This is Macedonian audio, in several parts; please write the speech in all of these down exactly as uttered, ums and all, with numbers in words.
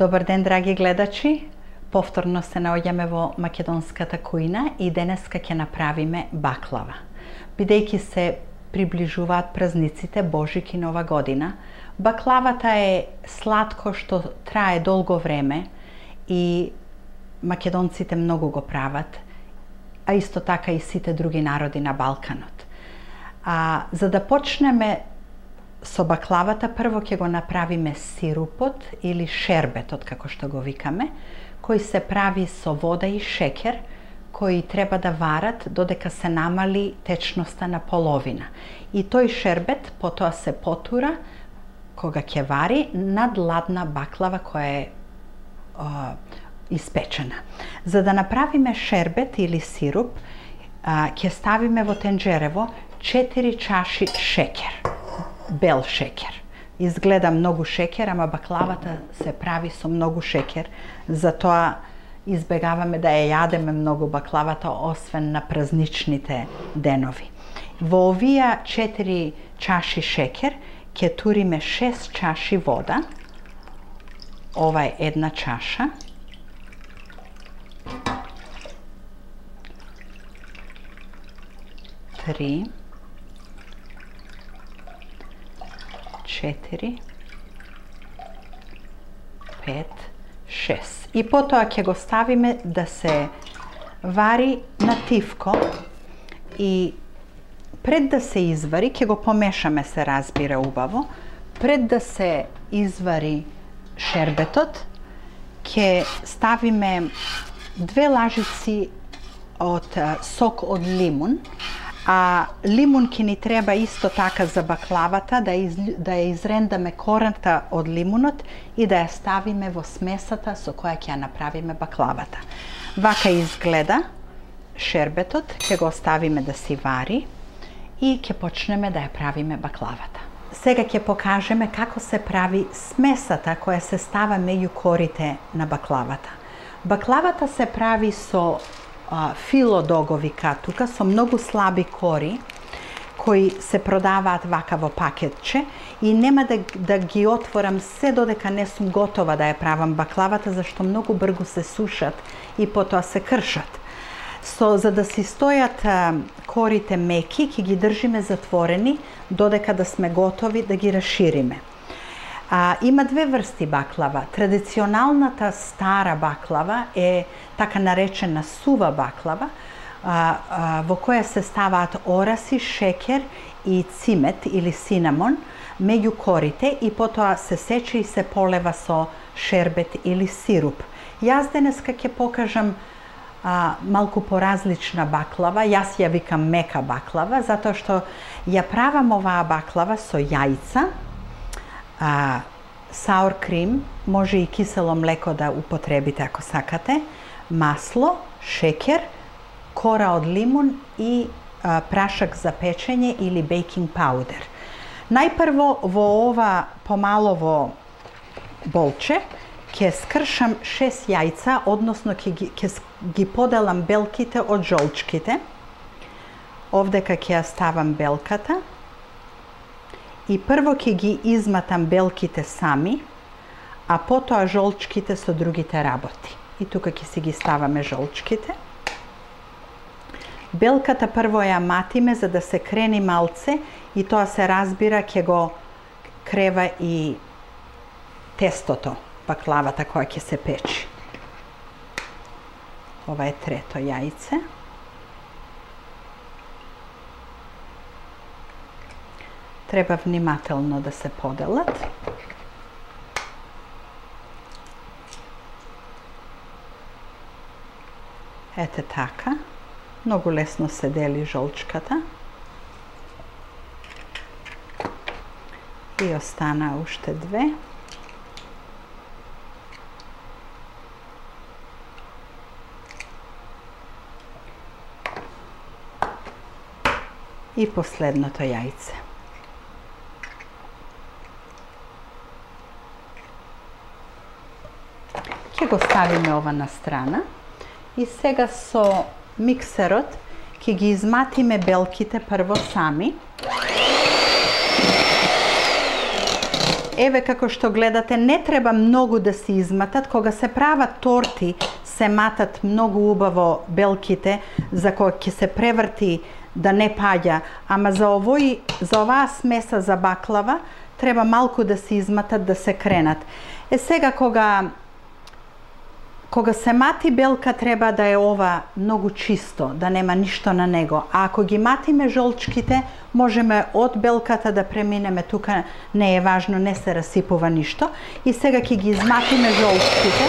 Добар ден, драги гледачи! Повторно се наоѓаме во македонската кујна и денеска ќе направиме баклава. Бидејќи се приближуваат празниците Божик и Нова година, баклавата е сладко што трае долго време и македонците многу го прават, а исто така и сите други народи на Балканот. А, за да почнеме со баклавата, прво ќе го направиме сирупот или шербетот, како што го викаме, кој се прави со вода и шекер, кои треба да варат додека се намали течноста на половина. И тој шербет потоа се потура, кога ќе вари, над ладна баклава која е а, испечена. За да направиме шербет или сируп, а, ќе ставиме во тенџерево четири чаши шекер. Бел шекер. Изгледа многу шекер, ама баклавата се прави со многу шекер, затоа избегаваме да ја јадеме многу баклавата, освен на празничните денови. Во овие четири чаши шекер ќе туриме шест чаши вода. Ова е една чаша. Три. четири, пет, шест. И потоа ќе го ставиме да се вари на тивко и пред да се извари, ќе го помешаме, се разбира, убаво, пред да се извари шербетот, ќе ставиме две лажици од сок од лимун. А лимун ќе ни треба исто така за баклавата, да, из, да ја изрендаме корента од лимунот и да ја ставиме во смесата со која ќе ја направиме баклавата. Вака изгледа шербетот, ќе го оставиме да си вари и ќе почнеме да ја правиме баклавата. Сега ќе покажеме како се прави смесата која се става меѓу корите на баклавата. Баклавата се прави со филодогови катука, со многу слаби кори, кои се продаваат вака во пакетче, и нема да, да ги отворам се додека не сум готова да ја правам баклавата, зашто многу брзо се сушат и потоа се кршат. Со, за да си стојат а, корите меки, ќе ги држиме затворени додека да сме готови да ги расшириме. А, има две врсти баклава. Традиционалната стара баклава е така наречена сува баклава, а, а, во која се ставаат ораси, шекер и цимет или синамон меѓу корите и потоа се сече и се полева со шербет или сируп. Јас денеска ќе покажам а, малку поразлична баклава. Јас ја викам мека баклава, затоа што ја правам оваа баклава со јајца, А, саур крим, може и кисело млеко да употребите ако сакате, масло, шекер, кора од лимун и а, прашак за печење или бейкинг паудер. Најпрво во ова помало во болче ќе скршам шест јајца, односно ќе ги, ги поделам белките од жолчките. Овдека ќе ја ставам белката. И прво ќе ги изматам белките сами, а потоа жолчките со другите работи. И тука ќе си ги ставаме жолчките. Белката прво ја матиме за да се крени малце и тоа, се разбира, ќе го крева и тестото, баклавата која ќе се печи. Ова е трето јајце. Треба внимателно да се поделат. Ете така. Многу лесно се дели жолчката. И остана уште две. И последното јајце. Го ставиме ова на страна и сега со миксерот ќе ги изматиме белките прво сами. еве како што гледате, не треба многу да се изматат. Кога се прават торти, се матат многу убаво белките, за кои ќе се преврти да не паѓа. Ама за овој, за оваа смеса за баклава, треба малку да се изматат, да се кренат. Е сега кога Кога се мати белка, треба да е ова многу чисто, да нема ништо на него. А ако ги матиме жолчките, можеме од белката да преминеме тука, не е важно, не се расипува ништо. И сега ќе ги изматиме жолчките.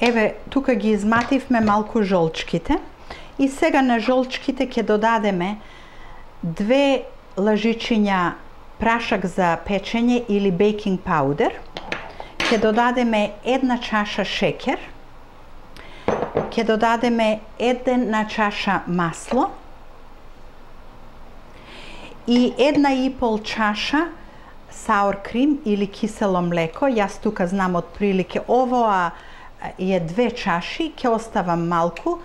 Еве, тука ги измативме малку жолчките. И сега на жолчките ќе додадеме две лажичиња прашак за печење или бейкинг паудер. Ќе додадеме една чаша шекер. Ќе додадеме една чаша масло. И една и пол чаша саур крим или кисело млеко. Јас тука знам од прилике овоа е две чаши, ќе оставам малку.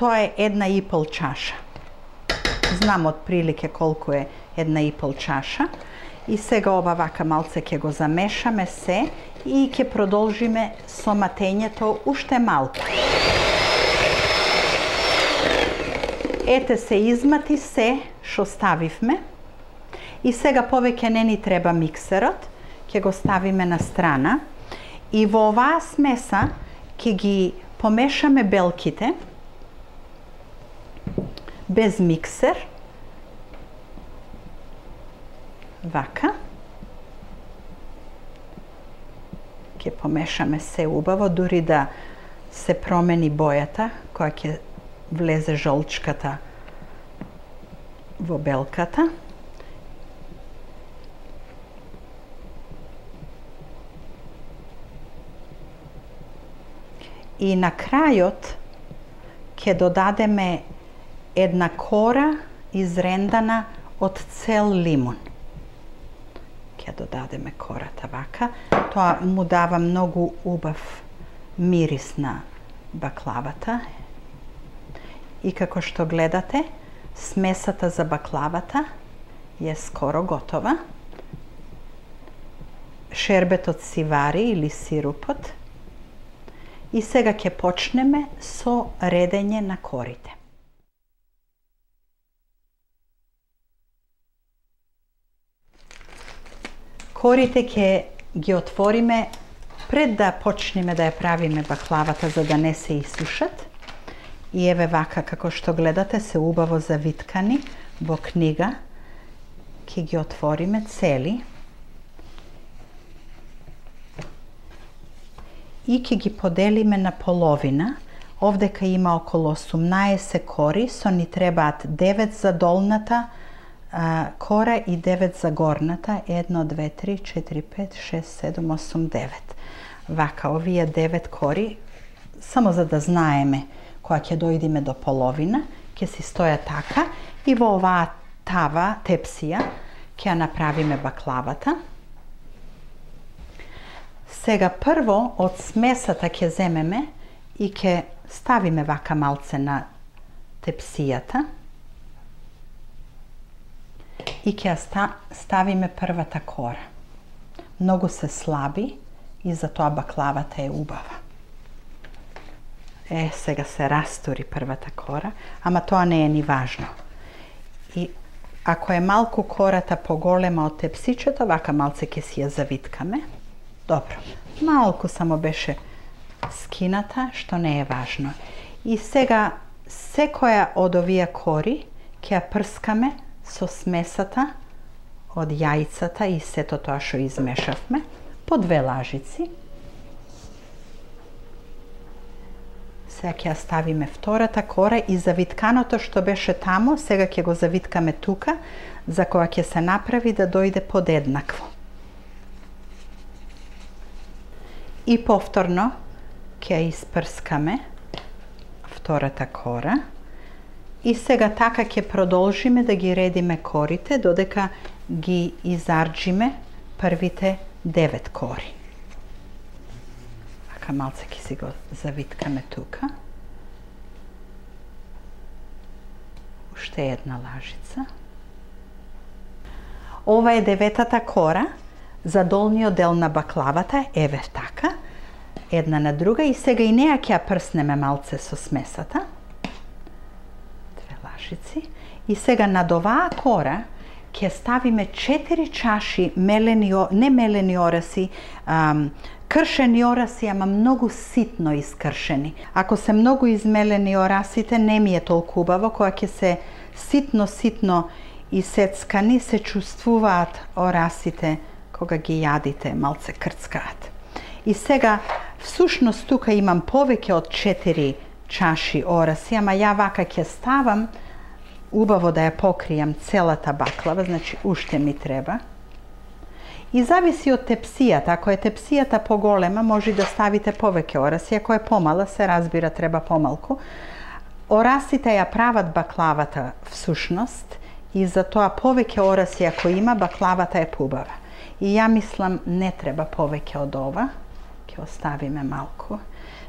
Тоа е една и пол чаша. Знам од прилике колку е една и пол чаша. И сега ова вака малце ќе го замешаме се и ќе продолжиме со матењето уште малку. Ете се измати се што ставивме. И сега повеќе не ни треба миксерот. Ќе го ставиме на страна. И во оваа смеса ќе ги помешаме белките без миксер. Вака. Ќе помешаме се убаво, дури да се промени бојата, која ќе влезе жолчката во белката. И на крајот ќе додадеме една кора изрендана од цел лимон. Ќе додадеме кората вака. Тоа му дава многу убав мирис на баклавата. И како што гледате, смесата за баклавата е скоро готова. Шербетот си вари или сирупот. И сега ќе почнеме со редење на корите. Корите ќе ги отвориме пред да почнеме да ја правиме баклавата, за да не се исушат. И еве вака, како што гледате, се убаво завиткани во книга. Ќе ги отвориме цели. И ќе ги поделиме на половина. Овдека има околу осумнаесет кори, со ни требаат девет за долната кора и девет за горната, едно, две, три, четири, пет, шест, седум, осум, девет. Вака, овие девет кори, само за да знаеме кога ќе дојдеме до половина, ќе си стоја така и во оваа тава, тепсија, ќе направиме баклавата. Сега прво од смесата ќе земеме и ќе ставиме вака малце на тепсијата. И ќе ставиме првата кора. Многу се слаби и затоа баклавата е убава. Е, сега се растури првата кора, ама тоа не е ни важно. И ако е малку кората поголема од тепсичето, вака малце ќе си ја завиткаме. Добро, малку само беше скината, што не е важно. И сега секоја од овие кори ќе ја прскаме со смесата од јајцата и сето тоа што измешавме, по две лажици. Сега ќе ја ставиме втората кора и завитканото што беше тамо, сега ќе го завиткаме тука, за која ќе се направи да дојде подеднакво. И повторно ќе ја испрскаме втората кора. И сега така ќе продолжиме да ги редиме корите, додека ги изарџиме првите девет кори. Вака малце ќе си го завиткаме тука. уште една лажица. Ова е деветата кора за долниот дел на баклавата, еве така, една на друга, и сега и неа ќе ја прснеме малце со смесата. Две лажици. И сега над оваа кора ќе ставиме четири чаши мелени, не мелени ораси, ам, кршени ораси, ама многу ситно искршени. Ако се многу измелени орасите, не ми е толку убаво, кога ќе се ситно-ситно исецкани, се чувствуваат орасите кога ги јадите, малце крцкаат. И сега, всушност, тука имам повеќе од четири чаши ораси, ама ја вака ќе ставам, убаво да ја покријам целата баклава, значи уште ми треба. И зависи од тепсијата, ако е тепсијата поголема, може да ставите повеќе ораси, ако е помала, се разбира, треба помалку. Орасите ја прават баклавата всушност и затоа повеќе ораси ако има, баклавата е поубава. И ја мислам, не треба повеќе од ова, ќе оставиме малку.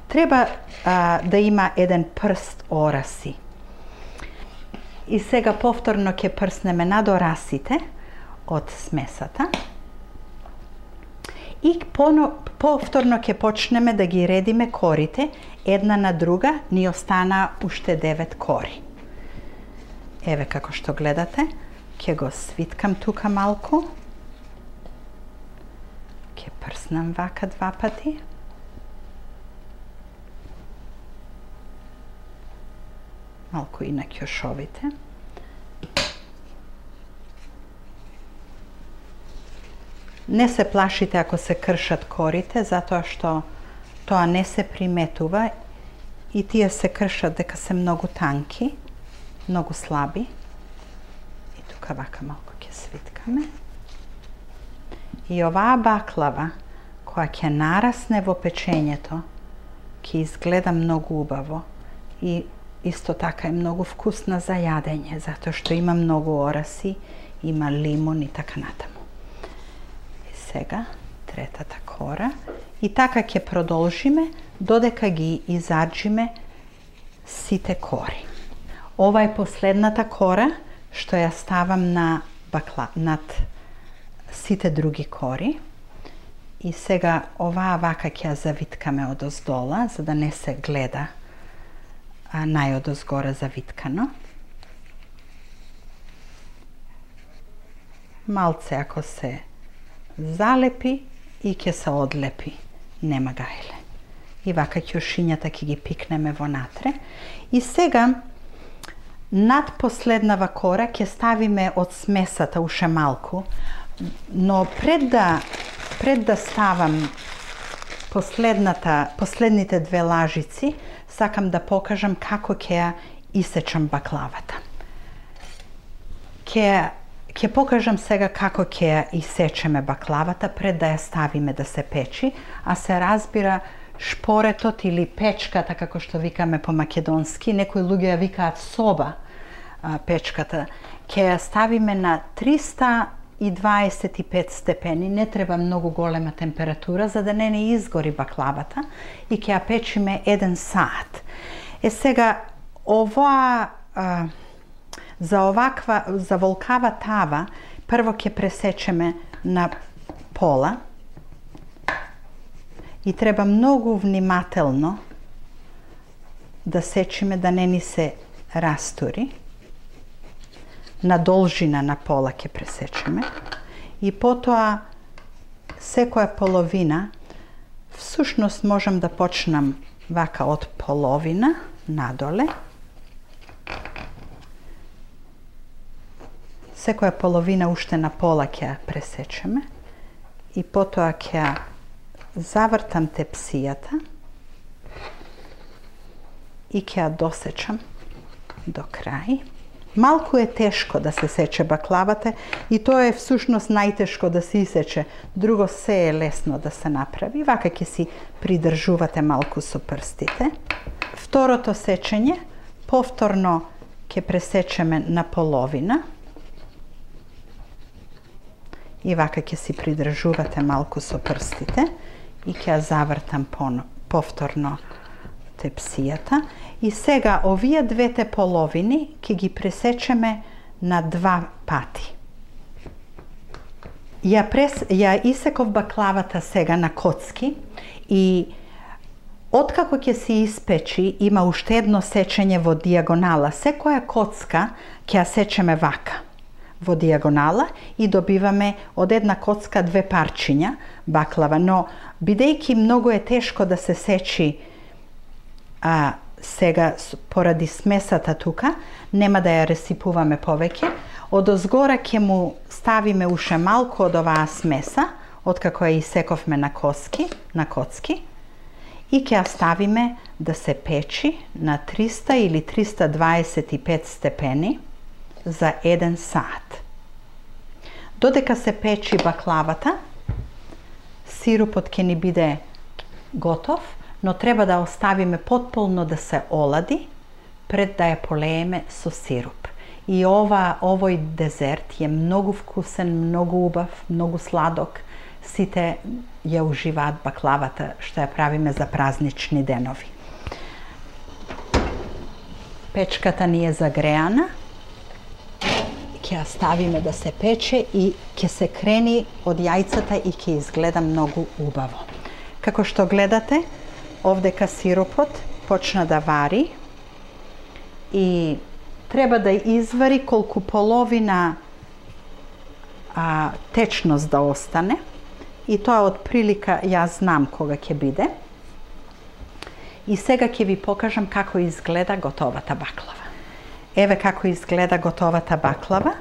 Треба а, да има еден прст ораси. И сега повторно ќе прснеме над орасите од смесата. И повторно ќе почнеме да ги редиме корите една на друга, ни остана уште девет кори. Еве како што гледате, ќе го свиткам тука малку. Ќе прснам вака два пати. Малку и на кјошовите. Не се плашите ако се кршат корите, затоа што тоа не се приметува и тие се кршат дека се многу танки, многу слаби. И тука вака малку ќе свиткаме. И оваа баклава, која ќе нарасне во печењето, ќе изгледа многу убаво и исто така е многу вкусна за јадење, затоа што има многу ораси, има лимон и така натаму. И сега третата кора. И така ќе продолжиме додека ги изаджиме сите кори. Ова е последната кора што ја ставам на бакла, над сите други кори. И сега оваа вака ќе ја завиткаме одоздола, за да не се гледа најодозгора завиткано. Малце ако се залепи и ќе се одлепи, нема гајле. И вака ќошињата ќе ги пикнеме вонатре. И сега над последнава кора ќе ставиме од смесата уште малку, но пред да пред да ставам Последната, последните две лажици, сакам да покажам како ќе ја исечам баклавата. Ќе, ќе покажам сега како ќе ја исечеме баклавата пред да ја ставиме да се печи, а се разбира шпоретот или печката, како што викаме по македонски, некои луѓе ја викаат соба, печката, ќе ја ставиме на триста и дваесет и пет степени, не треба многу голема температура за да не ни изгори баклавата и ќе ја печиме еден саат. Е сега ова а, за оваква за волкава тава прво ќе пресечеме на пола и треба многу внимателно да сечиме да не ни се растури. На должина на пола ќе пресечеме и потоа секоја половина, всушност можам да почнам вака од половина надоле. Секоја половина уште на пола ќе пресечеме и потоа ќе завртам тепсијата и ќе досечам до крај. Малку е тешко да се сече баклавата и тоа е всушност најтешко да се исече. Друго се е лесно да се направи. Вака ќе си придржувате малку со прстите. Второто сечење, повторно ќе пресечеме на половина. И вака ќе си придржувате малку со прстите и ќе ја завртам повторно тепсијата. И сега овие двете половини ќе ги пресечеме на два пати. Ја, прес, ја исеков баклавата сега на коцки и откако ќе се испечи, има уште едно сечење во дијагонала. Секоја коцка ќе ја сечеме вака во дијагонала и добиваме од една коцка две парчиња баклава. Но бидејќи многу е тешко да се сечи а, сега поради смесата тука, нема да ја ресипуваме повеќе. Одозгора ќе му ставиме уште малку од оваа смеса, откако ја исековме на коски, на коцки, и ќе ја ставиме да се печи на триста или триста дваесет и пет степени за еден сат. Додека се печи баклавата, сирупот ќе ни биде готов, но треба да оставиме потполно да се олади пред да ја полееме со сируп. И ова, овој дезерт е многу вкусен, многу убав, многу сладок. Сите ја уживаат баклавата што ја правиме за празнични денови. Печката ни е загреана. Ќе ја ставиме да се пече и ќе се крени од јајцата и ќе изгледа многу убаво. Како што гледате, овдека сиропот почна да вари и треба да извари колку половина а, течност да остане. И тоа од прилика ја знам кога ќе биде. И сега ќе ви покажам како изгледа готовата баклава. Еве како изгледа готовата баклава.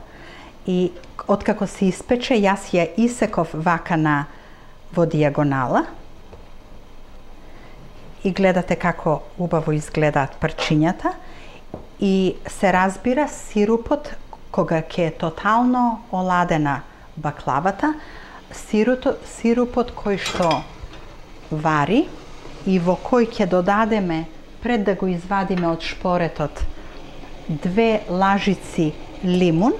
И откако се испече, јас ја исеков вака на во дијагонала. И гледате како убаво изгледаат парчињата. И се разбира, сирупот, кога ќе е тотално оладена баклавата, сирото, сирупот кој што вари и во кој ќе додадеме, пред да го извадиме од шпоретот, две лажици лимун.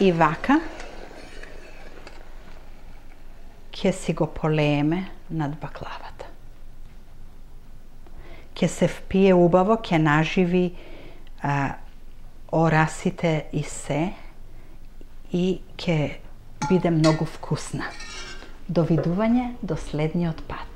И вака ќе си го полееме над баклавата. Ќе се впие убаво, ќе наживи а, орасите и се, и ќе биде многу вкусна. Довидување до следниот пат.